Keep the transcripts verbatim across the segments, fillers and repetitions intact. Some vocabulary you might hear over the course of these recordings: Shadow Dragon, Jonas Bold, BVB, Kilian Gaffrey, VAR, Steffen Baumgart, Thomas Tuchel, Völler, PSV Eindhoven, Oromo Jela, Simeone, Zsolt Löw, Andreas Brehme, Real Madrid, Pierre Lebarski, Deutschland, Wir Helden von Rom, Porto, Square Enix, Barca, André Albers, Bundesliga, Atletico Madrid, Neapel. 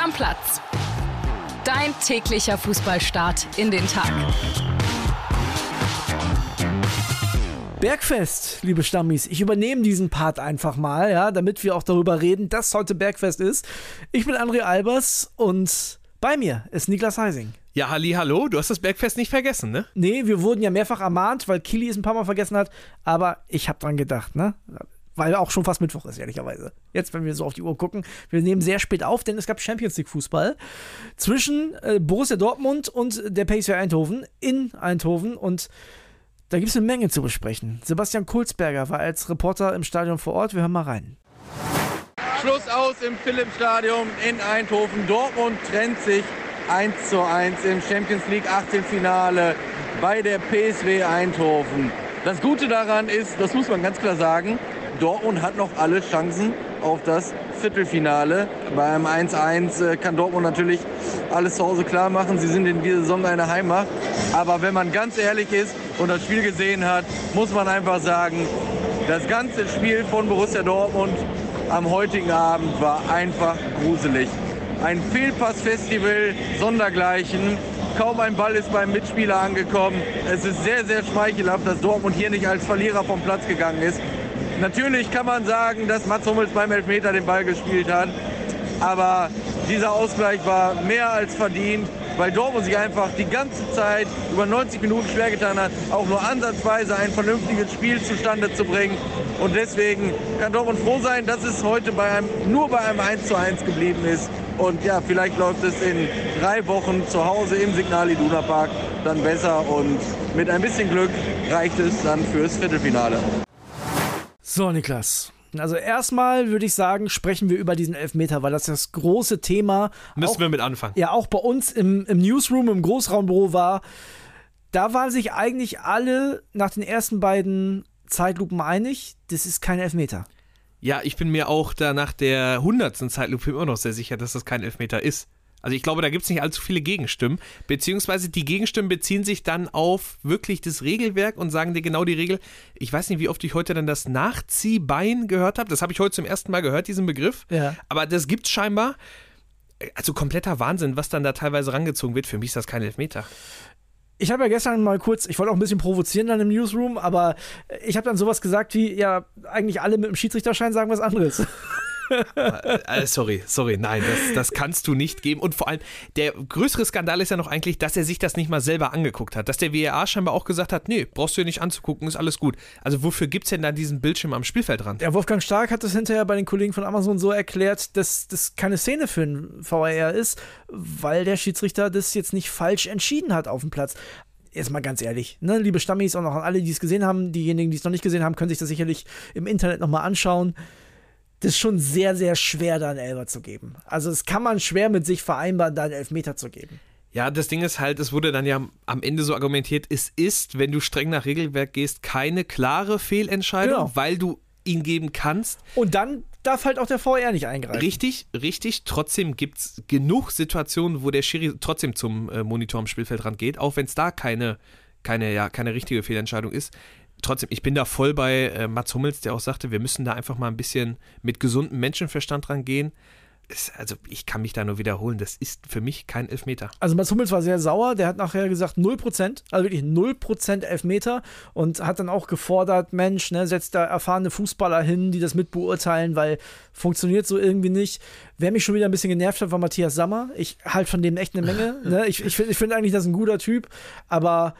Stammplatz. Dein täglicher Fußballstart in den Tag. Bergfest, liebe Stammis. Ich übernehme diesen Part einfach mal, ja, damit wir auch darüber reden, dass heute Bergfest ist. Ich bin André Albers und bei mir ist Niklas Heising. Ja, halli, hallo. Du hast das Bergfest nicht vergessen, ne? Nee, wir wurden ja mehrfach ermahnt, weil Kili es ein paar Mal vergessen hat. Aber ich habe dran gedacht, ne? Weil auch schon fast Mittwoch ist, ehrlicherweise. Jetzt, wenn wir so auf die Uhr gucken. Wir nehmen sehr spät auf, denn es gab Champions-League-Fußball zwischen äh, Borussia Dortmund und der P S V Eindhoven in Eindhoven. Und da gibt es eine Menge zu besprechen. Sebastian Kulzberger war als Reporter im Stadion vor Ort. Wir hören mal rein. Schluss aus im Philipp-Stadion in Eindhoven. Dortmund trennt sich eins zu eins im Champions-League-Achtelfinale bei der P S V Eindhoven. Das Gute daran ist, das muss man ganz klar sagen, Dortmund hat noch alle Chancen auf das Viertelfinale. Beim eins zu eins kann Dortmund natürlich alles zu Hause klar machen. Sie sind in dieser Saison eine Heimmacht. Aber wenn man ganz ehrlich ist und das Spiel gesehen hat, muss man einfach sagen, das ganze Spiel von Borussia Dortmund am heutigen Abend war einfach gruselig. Ein Fehlpass-Festival sondergleichen. Kaum ein Ball ist beim Mitspieler angekommen. Es ist sehr, sehr schmeichelhaft, dass Dortmund hier nicht als Verlierer vom Platz gegangen ist. Natürlich kann man sagen, dass Mats Hummels beim Elfmeter den Ball gespielt hat. Aber dieser Ausgleich war mehr als verdient, weil Dortmund sich einfach die ganze Zeit über neunzig Minuten schwer getan hat, auch nur ansatzweise ein vernünftiges Spiel zustande zu bringen. Und deswegen kann Dortmund froh sein, dass es heute bei einem, nur bei einem eins zu eins geblieben ist. Und ja, vielleicht läuft es in drei Wochen zu Hause im Signal Iduna Park dann besser. Und mit ein bisschen Glück reicht es dann fürs Viertelfinale. So, Niklas. Also erstmal würde ich sagen, sprechen wir über diesen Elfmeter, weil das das große Thema. Müssen auch, wir mit anfangen. Ja, auch bei uns im, im Newsroom, im Großraumbüro war. Da waren sich eigentlich alle nach den ersten beiden Zeitlupen einig, das ist kein Elfmeter. Ja, ich bin mir auch da nach der hundertsten Zeitlupe immer noch sehr sicher, dass das kein Elfmeter ist. Also ich glaube, da gibt es nicht allzu viele Gegenstimmen, beziehungsweise die Gegenstimmen beziehen sich dann auf wirklich das Regelwerk und sagen dir genau die Regel. Ich weiß nicht, wie oft ich heute dann das Nachziehbein gehört habe. Das habe ich heute zum ersten Mal gehört, diesen Begriff. Ja. Aber das gibt es scheinbar. Also kompletter Wahnsinn, was dann da teilweise rangezogen wird. Für mich ist das kein Elfmeter. Ich habe ja gestern mal kurz, ich wollte auch ein bisschen provozieren dann im Newsroom, aber ich habe dann sowas gesagt wie, ja, eigentlich alle mit dem Schiedsrichterschein sagen was anderes. Sorry, sorry, nein, das, das kannst du nicht geben. Und vor allem, der größere Skandal ist ja noch eigentlich, dass er sich das nicht mal selber angeguckt hat. Dass der W A R scheinbar auch gesagt hat, nee, brauchst du dir nicht anzugucken, ist alles gut. Also wofür gibt es denn dann diesen Bildschirm am Spielfeldrand? Ja, Wolfgang Stark hat das hinterher bei den Kollegen von Amazon so erklärt, dass das keine Szene für den V A R ist, weil der Schiedsrichter das jetzt nicht falsch entschieden hat auf dem Platz. Jetzt mal ganz ehrlich, ne, liebe Stammis, auch noch an alle, die es gesehen haben, diejenigen, die es noch nicht gesehen haben, können sich das sicherlich im Internet nochmal anschauen. Das ist schon sehr, sehr schwer, da einen Elfer zu geben. Also das kann man schwer mit sich vereinbaren, da einen Elfmeter zu geben. Ja, das Ding ist halt, es wurde dann ja am Ende so argumentiert, es ist, wenn du streng nach Regelwerk gehst, keine klare Fehlentscheidung, genau, weil du ihn geben kannst. Und dann darf halt auch der V A R nicht eingreifen. Richtig, richtig. Trotzdem gibt es genug Situationen, wo der Schiri trotzdem zum äh, Monitor am Spielfeldrand geht, auch wenn es da keine, keine, ja, keine richtige Fehlentscheidung ist. Trotzdem, ich bin da voll bei äh, Mats Hummels, der auch sagte, wir müssen da einfach mal ein bisschen mit gesundem Menschenverstand dran gehen. Es, also ich kann mich da nur wiederholen, das ist für mich kein Elfmeter. Also Mats Hummels war sehr sauer, der hat nachher gesagt null Prozent, also wirklich null Prozent Elfmeter und hat dann auch gefordert, Mensch, ne, setzt da erfahrene Fußballer hin, die das mitbeurteilen, weil funktioniert so irgendwie nicht. Wer mich schon wieder ein bisschen genervt hat, war Matthias Sammer. Ich halte von dem echt eine Menge. Ne? Ich, ich finde ich find eigentlich, das ist ein guter Typ, aber...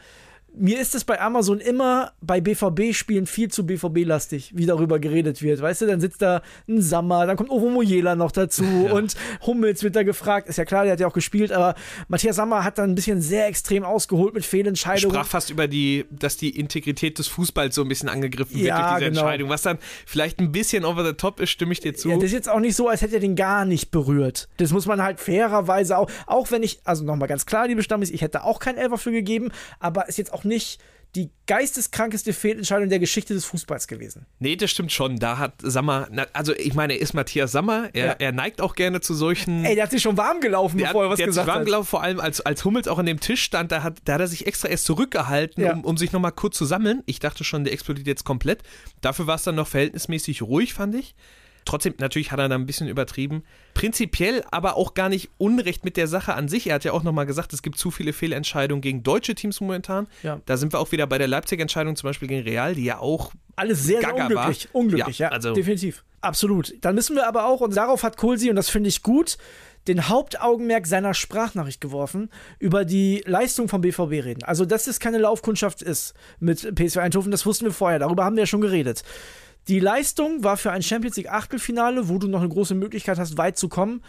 Mir ist es bei Amazon immer bei B V B-Spielen viel zu B V B-lastig, wie darüber geredet wird. Weißt du, dann sitzt da ein Sammer, dann kommt Oromo Jela noch dazu ja. Und Hummels wird da gefragt. Ist ja klar, der hat ja auch gespielt, aber Matthias Sammer hat dann ein bisschen sehr extrem ausgeholt mit Fehlentscheidungen. Sprach fast über die, dass die Integrität des Fußballs so ein bisschen angegriffen wird ja, durch diese genau. Entscheidung. Was dann vielleicht ein bisschen over the top ist, stimme ich dir zu. Ja, das ist jetzt auch nicht so, als hätte er den gar nicht berührt. Das muss man halt fairerweise auch, auch wenn ich, also nochmal ganz klar, liebe Stammis, ich hätte auch keinen Elfer für gegeben, aber ist jetzt auch nicht die geisteskrankeste Fehlentscheidung der Geschichte des Fußballs gewesen. Nee, das stimmt schon. Da hat Sammer, also ich meine, er ist Matthias Sammer, er, ja. er neigt auch gerne zu solchen... Ey, der hat sich schon warm gelaufen, bevor hat, er was gesagt hat. Der hat sich warm hat. gelaufen, vor allem als, als Hummels auch an dem Tisch stand, da hat, da hat er sich extra erst zurückgehalten, ja. um, um sich nochmal kurz zu sammeln. Ich dachte schon, der explodiert jetzt komplett. Dafür war es dann noch verhältnismäßig ruhig, fand ich. Trotzdem, natürlich hat er da ein bisschen übertrieben. Prinzipiell aber auch gar nicht unrecht mit der Sache an sich. Er hat ja auch nochmal gesagt, es gibt zu viele Fehlentscheidungen gegen deutsche Teams momentan. Ja. Da sind wir auch wieder bei der Leipzig-Entscheidung, zum Beispiel gegen Real, die ja auch alles sehr, sehr unglücklich war. Unglücklich, ja, ja, also definitiv. Absolut. Dann müssen wir aber auch, und darauf hat Kulzi, und das finde ich gut, den Hauptaugenmerk seiner Sprachnachricht geworfen, über die Leistung vom B V B reden. Also, dass es keine Laufkundschaft ist mit P S V Eindhoven, das wussten wir vorher, darüber haben wir ja schon geredet. Die Leistung war für ein Champions-League-Achtelfinale, wo du noch eine große Möglichkeit hast, weit zu kommen,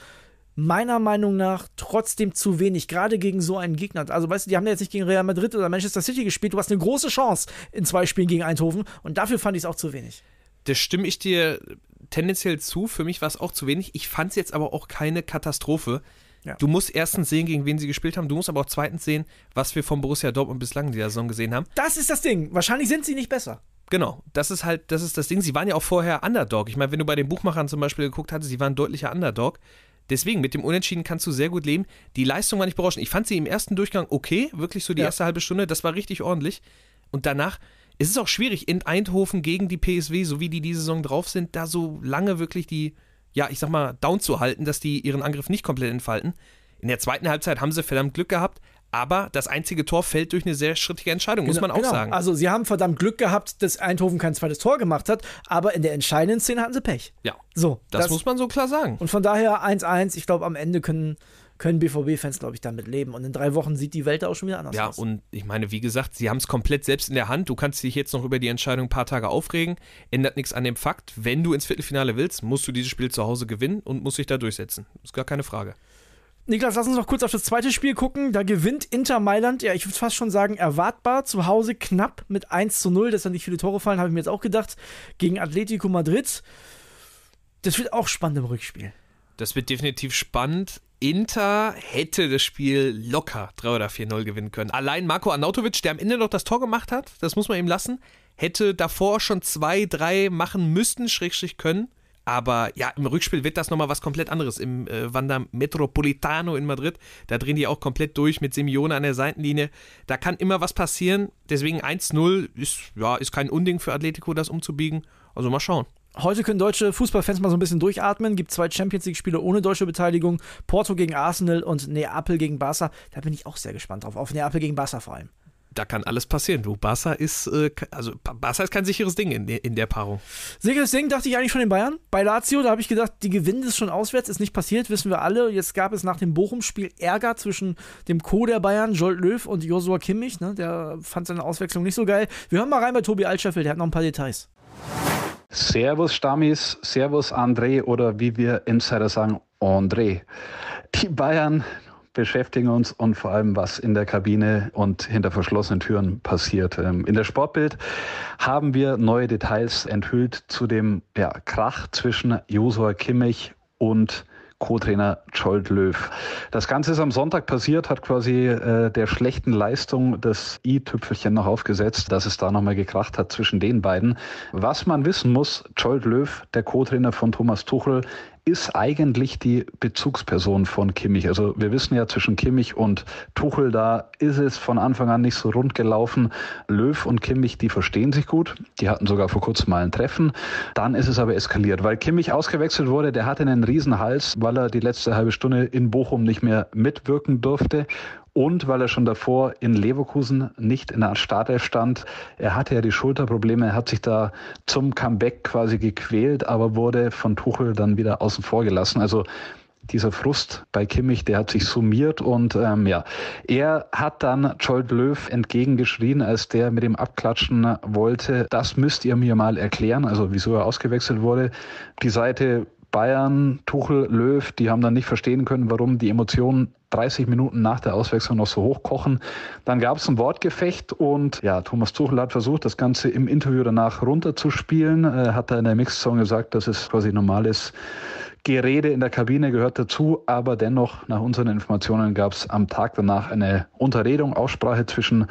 meiner Meinung nach trotzdem zu wenig, gerade gegen so einen Gegner. Also, weißt du, die haben ja jetzt nicht gegen Real Madrid oder Manchester City gespielt, du hast eine große Chance in zwei Spielen gegen Eindhoven und dafür fand ich es auch zu wenig. Das stimme ich dir tendenziell zu, für mich war es auch zu wenig. Ich fand es jetzt aber auch keine Katastrophe. Ja. Du musst erstens sehen, gegen wen sie gespielt haben, du musst aber auch zweitens sehen, was wir von Borussia Dortmund bislang in dieser Saison gesehen haben. Das ist das Ding, wahrscheinlich sind sie nicht besser. Genau, das ist halt, das ist das Ding, sie waren ja auch vorher Underdog. Ich meine, wenn du bei den Buchmachern zum Beispiel geguckt hattest, sie waren deutlicher Underdog. Deswegen, mit dem Unentschieden kannst du sehr gut leben. Die Leistung war nicht berauschend. Ich fand sie im ersten Durchgang okay, wirklich so die ja. erste halbe Stunde, das war richtig ordentlich. Und danach, es ist auch schwierig, in Eindhoven gegen die P S V, so wie die diese Saison drauf sind, da so lange wirklich die, ja, ich sag mal, down zu halten, dass die ihren Angriff nicht komplett entfalten. In der zweiten Halbzeit haben sie verdammt Glück gehabt, aber das einzige Tor fällt durch eine sehr strittige Entscheidung, genau, muss man auch genau. sagen. Also sie haben verdammt Glück gehabt, dass Eindhoven kein zweites Tor gemacht hat, aber in der entscheidenden Szene hatten sie Pech. Ja, so, das, das muss man so klar sagen. Und von daher eins eins, ich glaube, am Ende können... können B V B-Fans, glaube ich, damit leben. Und in drei Wochen sieht die Welt auch schon wieder anders ja, aus. Ja, und ich meine, wie gesagt, sie haben es komplett selbst in der Hand. Du kannst dich jetzt noch über die Entscheidung ein paar Tage aufregen. Ändert nichts an dem Fakt, wenn du ins Viertelfinale willst, musst du dieses Spiel zu Hause gewinnen und musst dich da durchsetzen. Ist gar keine Frage. Niklas, lass uns noch kurz auf das zweite Spiel gucken. Da gewinnt Inter Mailand, ja, ich würde fast schon sagen, erwartbar, zu Hause knapp mit eins zu null. Dass da nicht viele Tore fallen, habe ich mir jetzt auch gedacht, gegen Atletico Madrid. Das wird auch spannend im Rückspiel. Das wird definitiv spannend. Inter hätte das Spiel locker drei oder vier null gewinnen können. Allein Marco Anautovic, der am Ende noch das Tor gemacht hat, das muss man ihm lassen, hätte davor schon zwei drei machen müssen, Schrägstrich können. Aber ja, im Rückspiel wird das nochmal was komplett anderes. Im äh, Wanda Metropolitano in Madrid, da drehen die auch komplett durch mit Simeone an der Seitenlinie. Da kann immer was passieren. Deswegen eins null ist, ja, ist kein Unding für Atletico, das umzubiegen. Also mal schauen. Heute können deutsche Fußballfans mal so ein bisschen durchatmen. Gibt zwei Champions-League-Spiele ohne deutsche Beteiligung. Porto gegen Arsenal und Neapel gegen Barca. Da bin ich auch sehr gespannt drauf. Auf Neapel gegen Barca vor allem. Da kann alles passieren. Du, Barca ist, äh, also Barca ist kein sicheres Ding in, in der Paarung. Sicheres Ding dachte ich eigentlich von den Bayern. Bei Lazio, da habe ich gedacht, die gewinnen das schon auswärts. Ist nicht passiert, wissen wir alle. Jetzt gab es nach dem Bochum-Spiel Ärger zwischen dem Co. der Bayern, Zsolt Löw, und Joshua Kimmich. Ne? Der fand seine Auswechslung nicht so geil. Wir hören mal rein bei Tobi Altscheffel. Der hat noch ein paar Details. Servus Stammis, Servus André oder wie wir Insider sagen, André. Die Bayern beschäftigen uns und vor allem was in der Kabine und hinter verschlossenen Türen passiert. In der Sportbild haben wir neue Details enthüllt zu dem ja, Krach zwischen Joshua Kimmich und Co-Trainer Zsolt Löw. Das Ganze ist am Sonntag passiert, hat quasi äh, der schlechten Leistung das i-Tüpfelchen noch aufgesetzt, dass es da nochmal gekracht hat zwischen den beiden. Was man wissen muss, Zsolt Löw, der Co-Trainer von Thomas Tuchel, ist eigentlich die Bezugsperson von Kimmich. Also wir wissen ja, zwischen Kimmich und Tuchel, da ist es von Anfang an nicht so rund gelaufen. Löw und Kimmich, die verstehen sich gut. Die hatten sogar vor kurzem mal ein Treffen. Dann ist es aber eskaliert, weil Kimmich ausgewechselt wurde. Der hatte einen Riesenhals, weil er die letzte halbe Stunde in Bochum nicht mehr mitwirken durfte. Und weil er schon davor in Leverkusen nicht in der Startelf stand. Er hatte ja die Schulterprobleme, er hat sich da zum Comeback quasi gequält, aber wurde von Tuchel dann wieder außen vor gelassen. Also dieser Frust bei Kimmich, der hat sich summiert und ähm, ja, er hat dann Zsolt Löw entgegengeschrien, als der mit dem Abklatschen wollte. Das müsst ihr mir mal erklären, also wieso er ausgewechselt wurde. Die Seite Bayern, Tuchel, Löw, die haben dann nicht verstehen können, warum die Emotionen dreißig Minuten nach der Auswechslung noch so hochkochen. Dann gab es ein Wortgefecht und ja, Thomas Tuchel hat versucht, das Ganze im Interview danach runterzuspielen. Äh, hat da in der Mixzone gesagt, dass es quasi normales Gerede in der Kabine gehört dazu, aber dennoch, nach unseren Informationen, gab es am Tag danach eine Unterredung, Aussprache zwischen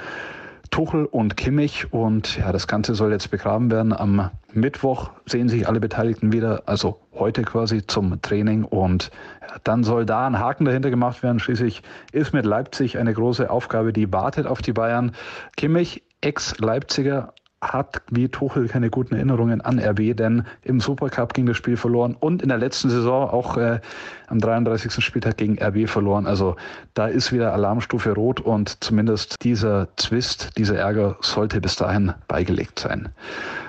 Tuchel und Kimmich und ja, das Ganze soll jetzt begraben werden. Am Mittwoch sehen sich alle Beteiligten wieder, also heute quasi zum Training und ja, dann soll da ein Haken dahinter gemacht werden. Schließlich ist mit Leipzig eine große Aufgabe, die wartet auf die Bayern. Kimmich, Ex-Leipziger, hat wie Tuchel keine guten Erinnerungen an R B, denn im Supercup ging das Spiel verloren und in der letzten Saison auch äh, am dreiunddreißigsten Spieltag gegen R B verloren. Also da ist wieder Alarmstufe rot und zumindest dieser Zwist, dieser Ärger sollte bis dahin beigelegt sein.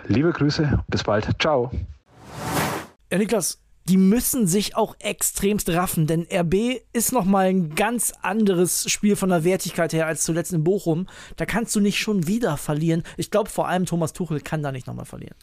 Liebe Grüße, bis bald. Ciao. Ja, Niklas, die müssen sich auch extremst raffen, denn R B ist nochmal ein ganz anderes Spiel von der Wertigkeit her als zuletzt in Bochum. Da kannst du nicht schon wieder verlieren. Ich glaube, vor allem Thomas Tuchel kann da nicht nochmal verlieren.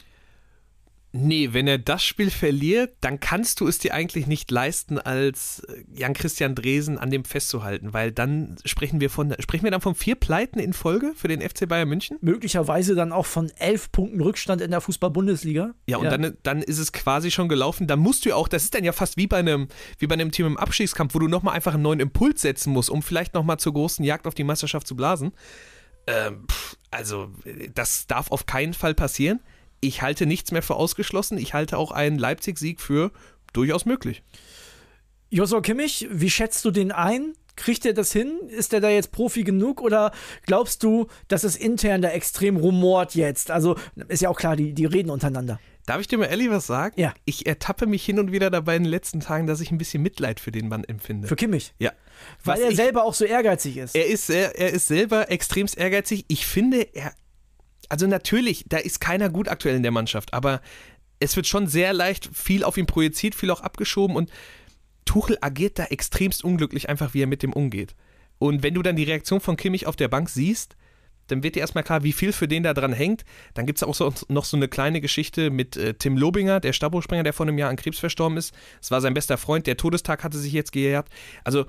Nee, wenn er das Spiel verliert, dann kannst du es dir eigentlich nicht leisten, als Jan-Christian Dresen an dem festzuhalten, weil dann sprechen wir von, sprechen wir dann von vier Pleiten in Folge für den F C Bayern München? Möglicherweise dann auch von elf Punkten Rückstand in der Fußball-Bundesliga. Ja, und ja. Dann, dann ist es quasi schon gelaufen, dann musst du ja auch, das ist dann ja fast wie bei einem, wie bei einem Team im Abstiegskampf, wo du nochmal einfach einen neuen Impuls setzen musst, um vielleicht nochmal zur großen Jagd auf die Meisterschaft zu blasen. Ähm, pff, also, das darf auf keinen Fall passieren. Ich halte nichts mehr für ausgeschlossen. Ich halte auch einen Leipzig-Sieg für durchaus möglich. Joshua Kimmich, wie schätzt du den ein? Kriegt er das hin? Ist er da jetzt Profi genug? Oder glaubst du, dass es intern da extrem rumort jetzt? Also ist ja auch klar, die, die reden untereinander. Darf ich dir mal ehrlich was sagen? Ja. Ich ertappe mich hin und wieder dabei in den letzten Tagen, dass ich ein bisschen Mitleid für den Mann empfinde. Für Kimmich? Ja. Weil was er ich, selber auch so ehrgeizig ist. Er ist, er, er ist selber extremst ehrgeizig. Ich finde, er... Also natürlich, da ist keiner gut aktuell in der Mannschaft, aber es wird schon sehr leicht viel auf ihn projiziert, viel auch abgeschoben und Tuchel agiert da extremst unglücklich einfach, wie er mit dem umgeht. Und wenn du dann die Reaktion von Kimmich auf der Bank siehst, dann wird dir erstmal klar, wie viel für den da dran hängt. Dann gibt es auch so, noch so eine kleine Geschichte mit äh, Tim Lobinger, der Stabhochspringer, der vor einem Jahr an Krebs verstorben ist. Es war sein bester Freund, der Todestag hatte sich jetzt gejährt. Also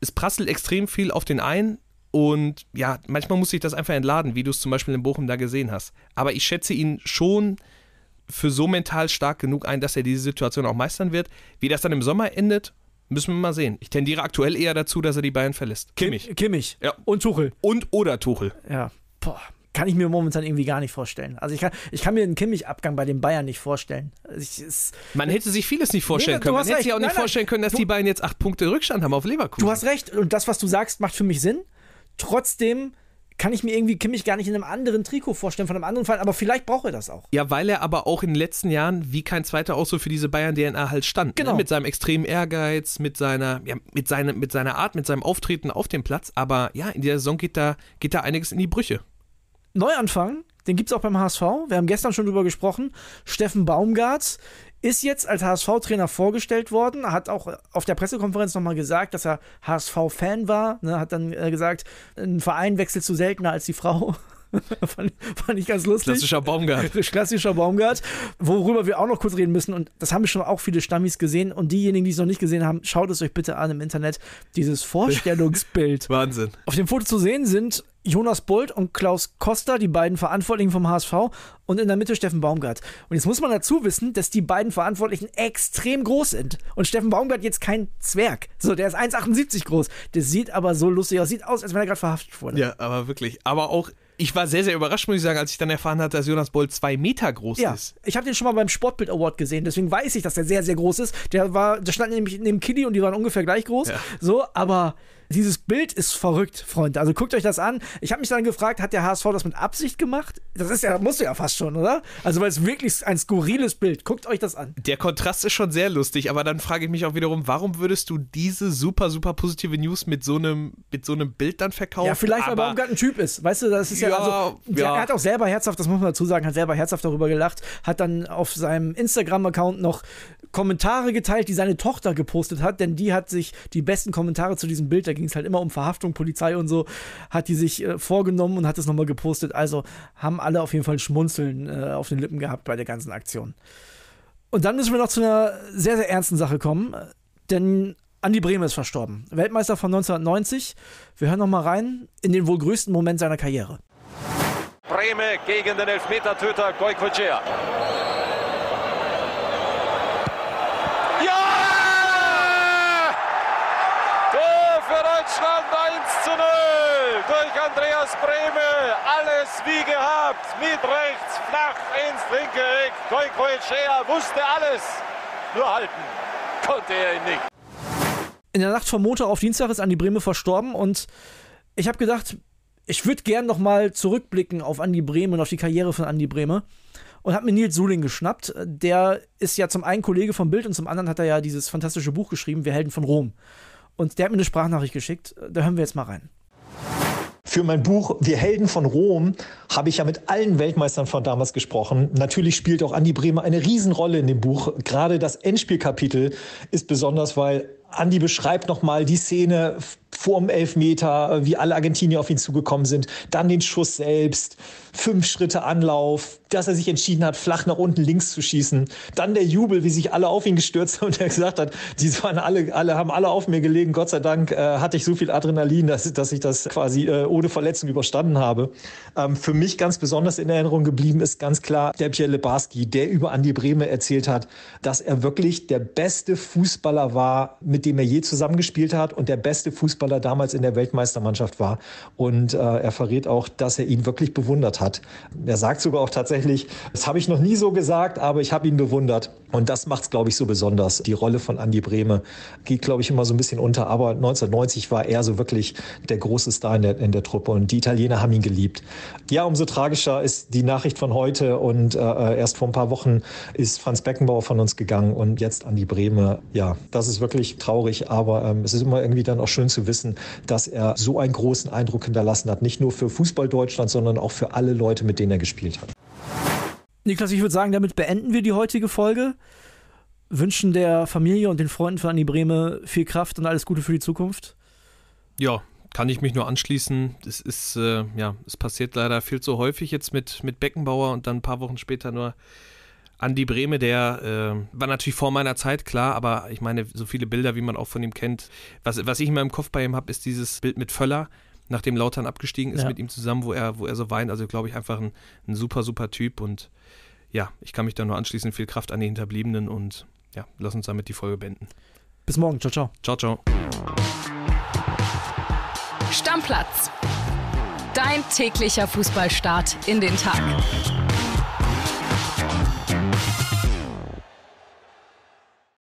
es prasselt extrem viel auf den einen. Und ja, manchmal muss ich das einfach entladen, wie du es zum Beispiel in Bochum da gesehen hast. Aber ich schätze ihn schon für so mental stark genug ein, dass er diese Situation auch meistern wird. Wie das dann im Sommer endet, müssen wir mal sehen. Ich tendiere aktuell eher dazu, dass er die Bayern verlässt. Kimmich. Kimmich. Ja. Und Tuchel. Und oder Tuchel. Ja, boah. Kann ich mir momentan irgendwie gar nicht vorstellen. Also ich kann, ich kann mir einen Kimmich-Abgang bei den Bayern nicht vorstellen. Also ich, es, man hätte sich vieles nicht vorstellen nee, können. Man hätte recht. sich auch nicht nein, vorstellen können, dass du, die Bayern jetzt acht Punkte Rückstand haben auf Leverkusen. Du hast recht. Und das, was du sagst, macht für mich Sinn. Trotzdem kann ich mir irgendwie Kimmich gar nicht in einem anderen Trikot vorstellen, von einem anderen Verein, aber vielleicht braucht er das auch. Ja, weil er aber auch in den letzten Jahren wie kein zweiter auch so für diese Bayern-D N A halt stand. Genau. Ne? Mit seinem extremen Ehrgeiz, mit seiner, ja, mit, seine, mit seiner Art, mit seinem Auftreten auf dem Platz. Aber ja, in der Saison geht da, geht da einiges in die Brüche. Neuanfang, den gibt es auch beim H S V. Wir haben gestern schon drüber gesprochen. Steffen Baumgart ist jetzt als H S V-Trainer vorgestellt worden, hat auch auf der Pressekonferenz nochmal gesagt, dass er H S V-Fan war, ne, hat dann äh, gesagt, ein Verein wechselt zu seltener als die Frau. fand, fand ich ganz lustig. Klassischer Baumgart. Klassischer Baumgart, worüber wir auch noch kurz reden müssen und das haben schon auch viele Stammis gesehen und diejenigen, die es noch nicht gesehen haben, schaut es euch bitte an im Internet, dieses Vorstellungsbild. Wahnsinn. Auf dem Foto zu sehen sind Jonas Bold und Klaus Koster, die beiden Verantwortlichen vom H S V und in der Mitte Steffen Baumgart. Und jetzt muss man dazu wissen, dass die beiden Verantwortlichen extrem groß sind. Und Steffen Baumgart jetzt kein Zwerg. So, der ist eins Komma achtundsiebzig groß. Das sieht aber so lustig aus. Sieht aus, als wenn er gerade verhaftet wurde. Ja, aber wirklich. Aber auch, ich war sehr, sehr überrascht, muss ich sagen, als ich dann erfahren hatte, dass Jonas Bold zwei Meter groß ja, ist. Ich habe den schon mal beim Sportbild Award gesehen, deswegen weiß ich, dass der sehr, sehr groß ist. Der war, der stand nämlich neben Kili und die waren ungefähr gleich groß. Ja. So, aber... Dieses Bild ist verrückt, Freunde. Also guckt euch das an. Ich habe mich dann gefragt, hat der H S V das mit Absicht gemacht? Das ist ja, musst du ja fast schon, oder? Also weil es wirklich ein skurriles Bild. Guckt euch das an. Der Kontrast ist schon sehr lustig, aber dann frage ich mich auch wiederum, warum würdest du diese super, super positive News mit so einem, mit so einem Bild dann verkaufen? Ja, vielleicht, weil Baumgart ein Typ ist. Weißt du, das ist ja, ja also, ja. Er hat auch selber herzhaft, das muss man dazu sagen, hat selber herzhaft darüber gelacht, hat dann auf seinem Instagram-Account noch Kommentare geteilt, die seine Tochter gepostet hat, denn die hat sich die besten Kommentare zu diesem Bild, da ging es halt immer um Verhaftung, Polizei und so, hat die sich äh, vorgenommen und hat es nochmal gepostet. Also haben alle auf jeden Fall ein Schmunzeln äh, auf den Lippen gehabt bei der ganzen Aktion. Und dann müssen wir noch zu einer sehr, sehr ernsten Sache kommen, denn Andy Brehme ist verstorben. Weltmeister von neunzehnhundertneunzig. Wir hören nochmal rein in den wohl größten Moment seiner Karriere. Brehme gegen den Elfmetertöter Goikoetxea. Deutschland eins zu null durch Andreas Brehme, alles wie gehabt, mit rechts, flach ins linke Eck. Goikoetxea wusste alles, nur halten konnte er ihn nicht. In der Nacht vom Montag auf Dienstag ist Andy Brehme verstorben und ich habe gedacht, ich würde gern nochmal zurückblicken auf Andy Brehme und auf die Karriere von Andy Brehme. Und habe mir Nils Suling geschnappt. Der ist ja zum einen Kollege vom Bild und zum anderen hat er ja dieses fantastische Buch geschrieben, Wir Helden von Rom. Und der hat mir eine Sprachnachricht geschickt. Da hören wir jetzt mal rein. Für mein Buch Wir Helden von Rom habe ich ja mit allen Weltmeistern von damals gesprochen. Natürlich spielt auch Andy Brehme eine Riesenrolle in dem Buch. Gerade das Endspielkapitel ist besonders, weil Andy beschreibt nochmal die Szene vor dem Elfmeter, wie alle Argentinier auf ihn zugekommen sind, dann den Schuss selbst, fünf Schritte Anlauf, dass er sich entschieden hat, flach nach unten links zu schießen, dann der Jubel, wie sich alle auf ihn gestürzt haben und er gesagt hat, die waren alle, alle haben alle auf mir gelegen, Gott sei Dank äh, hatte ich so viel Adrenalin, dass, dass ich das quasi äh, ohne Verletzung überstanden habe. Ähm, für mich ganz besonders in Erinnerung geblieben ist ganz klar der Pierre Lebarski, der über Andy Brehme erzählt hat, dass er wirklich der beste Fußballer war, mit dem er je zusammengespielt hat und der beste Fußballer damals in der Weltmeistermannschaft war. Und äh, er verrät auch, dass er ihn wirklich bewundert hat. Er sagt sogar auch tatsächlich, das habe ich noch nie so gesagt, aber ich habe ihn bewundert. Und das macht es, glaube ich, so besonders. Die Rolle von Andy Brehme geht, glaube ich, immer so ein bisschen unter. Aber neunzehnhundertneunzig war er so wirklich der große Star in der, in der Truppe. Und die Italiener haben ihn geliebt. Ja, umso tragischer ist die Nachricht von heute. Und äh, erst vor ein paar Wochen ist Franz Beckenbauer von uns gegangen. Und jetzt Andy Brehme. Ja, das ist wirklich traurig. Aber ähm, es ist immer irgendwie dann auch schön zu wissen, dass er so einen großen Eindruck hinterlassen hat. Nicht nur für Fußball Deutschland, sondern auch für alle Leute, mit denen er gespielt hat. Niklas, ich würde sagen, damit beenden wir die heutige Folge. Wünschen der Familie und den Freunden von Andy Brehme viel Kraft und alles Gute für die Zukunft. Ja, kann ich mich nur anschließen. Es ist, äh, ja, es passiert leider viel zu häufig jetzt mit, mit Beckenbauer und dann ein paar Wochen später nur Andy Brehme, der äh, war natürlich vor meiner Zeit, klar, aber ich meine, so viele Bilder, wie man auch von ihm kennt. Was, was ich in meinem Kopf bei ihm habe, ist dieses Bild mit Völler, nachdem Lautern abgestiegen ist, ja, mit ihm zusammen, wo er, wo er so weint. Also glaube ich einfach ein, ein super, super Typ und ja, ich kann mich da nur anschließen. Viel Kraft an die Hinterbliebenen und ja, lass uns damit die Folge beenden. Bis morgen. Ciao, ciao. Ciao, ciao. Stammplatz. Dein täglicher Fußballstart in den Tag.